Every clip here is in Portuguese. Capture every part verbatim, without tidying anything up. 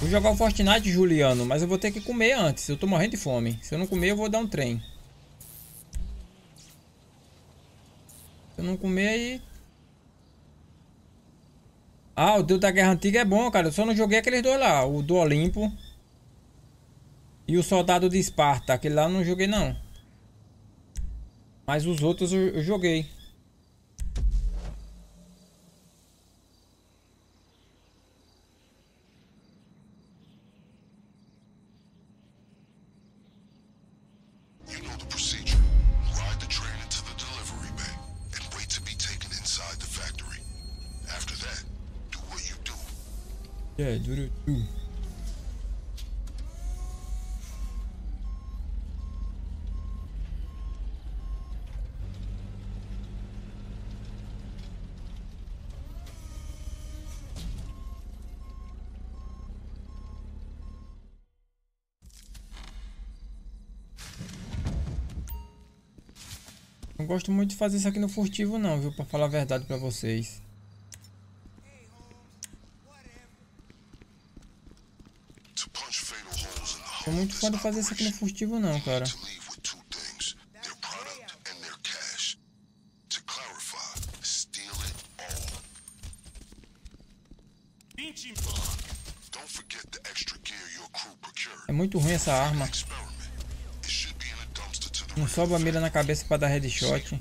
Vou jogar o Fortnite, Juliano, mas eu vou ter que comer antes. Eu tô morrendo de fome. Se eu não comer, eu vou dar um trem. Se eu não comer, aí... Ah, o Deus da Guerra Antiga é bom, cara. Eu só não joguei aqueles dois lá. O do Olimpo e o Soldado de Esparta. Aquele lá eu não joguei, não. Mas os outros eu joguei. Yeah, do do do. Não gosto muito de fazer isso aqui no furtivo não, viu? Pra falar a verdade pra vocês. Não sou muito fã de fazer isso aqui no furtivo não, cara. É muito ruim essa arma. Não sobe a mira na cabeça pra dar headshot.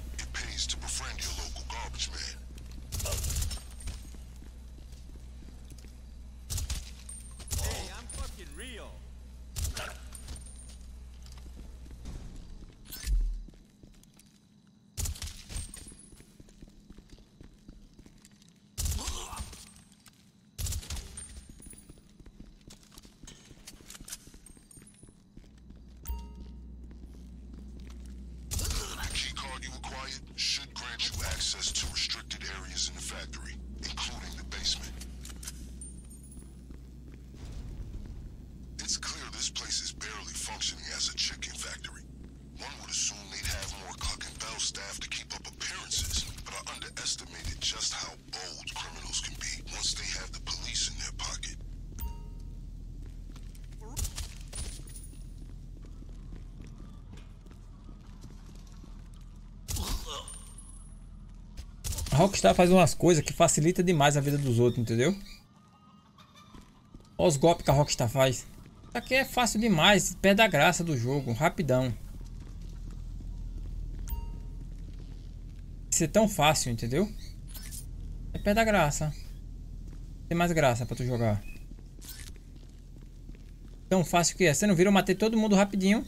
Rockstar faz umas coisas que facilita demais a vida dos outros, entendeu? Olha os golpes que a Rockstar faz. Isso aqui é fácil demais, perde a graça do jogo, rapidão. Isso é tão fácil, entendeu? É perde a graça. Tem mais graça pra tu jogar. Tão fácil que é. Você não viu? Eu matei todo mundo rapidinho.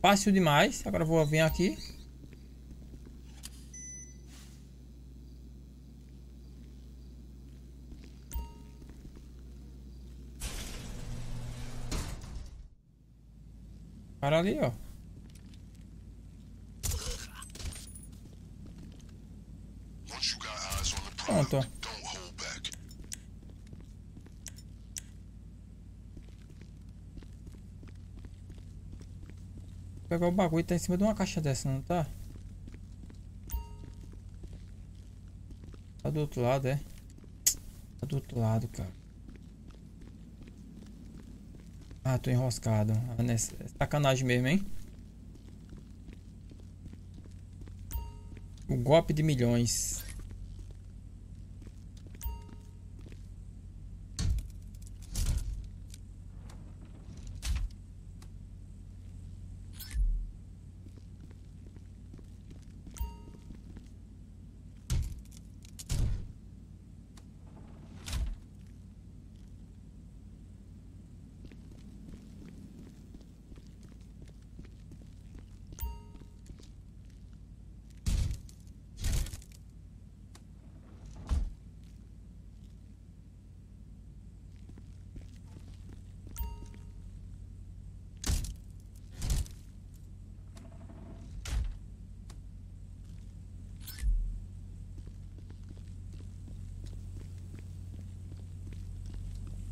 Fácil demais. Agora vou vir aqui. Para ali, ó. Pronto. Pegar o bagulho, tá em cima de uma caixa dessa, não tá? Tá do outro lado, é? Tá do outro lado, cara. Ah, tô enroscado. Ah, nessa... Sacanagem mesmo, hein? O golpe de milhões.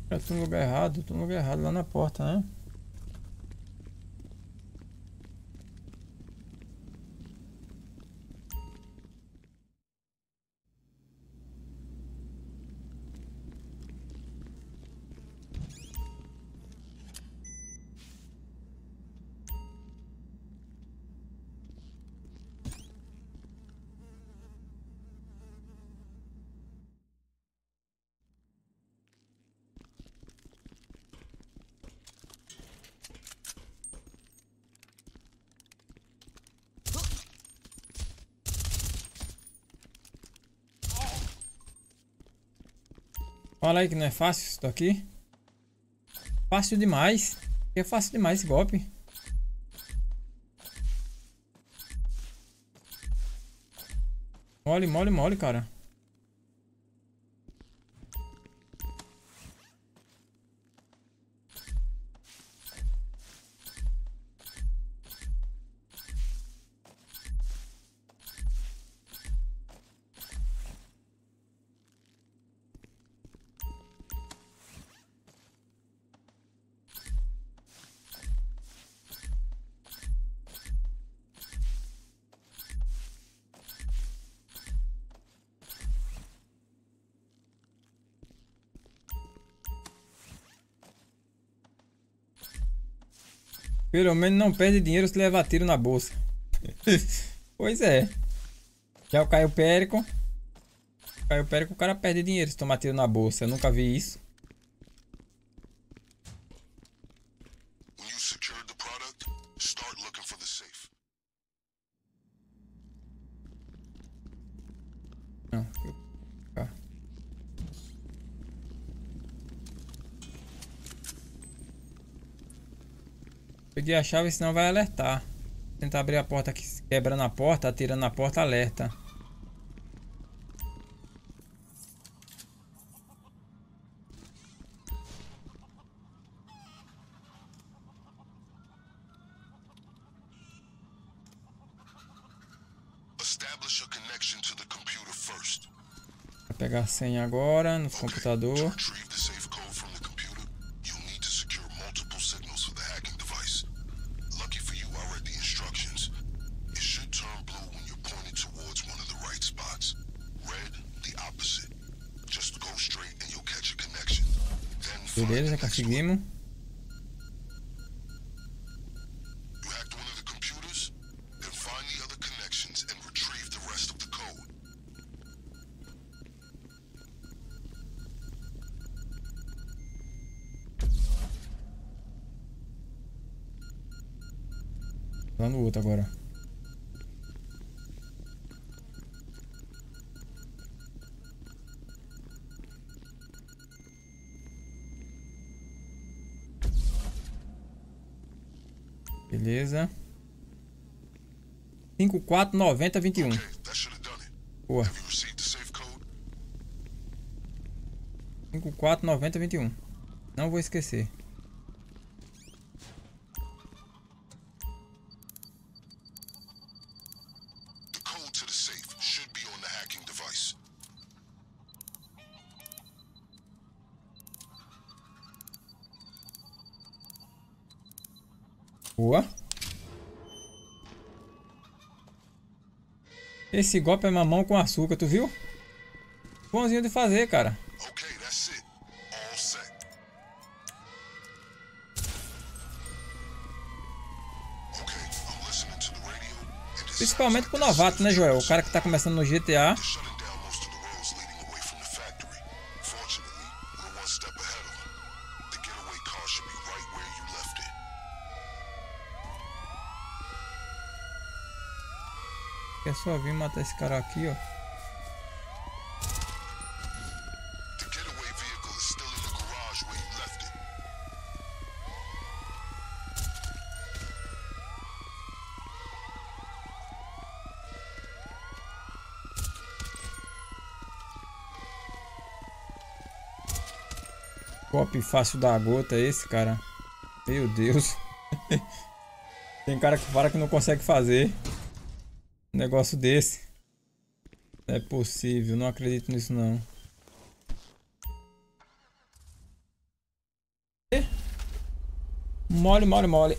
Eu tô no lugar errado, eu tô no lugar errado, lá na porta, né? Fala aí que não é fácil isso daqui. Fácil demais. É fácil demais esse golpe. Mole, mole, mole, cara. Pelo menos não perde dinheiro se levar tiro na bolsa. Pois é. Já o Caio Perico. Caio Perico, o cara perde dinheiro se tomar tiro na bolsa. Eu nunca vi isso. Peguei a chave, senão vai alertar. Tentar abrir a porta aqui, quebrando a porta, atirando na porta, alerta. Vou pegar a senha agora no computador. Beleza, já conseguimos. Lá no outro agora. Beleza. cinco, quatro, noventa, vinte e um. Boa. cinco, quatro, noventa, vinte e um. Não vou esquecer. Boa. Esse golpe é mamão com açúcar, tu viu? Bonzinho de fazer, cara. Okay, that's it. All set. Okay, I'm listening to the radio and this. Principalmente pro novato, né, Joel? O cara que tá começando no G T A. É só vir matar esse cara aqui, ó. Golpe fácil da gota esse, cara. Meu Deus. Tem cara que fala que não consegue fazer negócio desse. Não é possível, não acredito nisso não. Mole, mole, mole.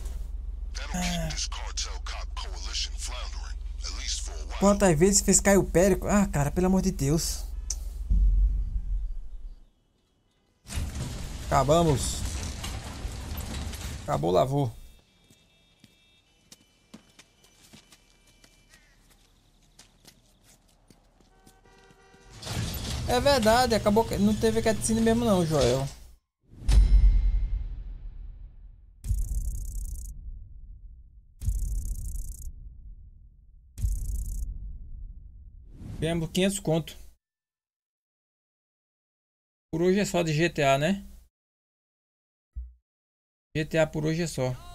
Ah. Quantas vezes fez cair o Perico? Ah, cara, pelo amor de Deus. Acabamos. Acabou, lavou. É verdade, acabou que não teve cutscene mesmo não, Joel. Ganhamos quinhentos conto. Por hoje é só de G T A, né? G T A por hoje é só.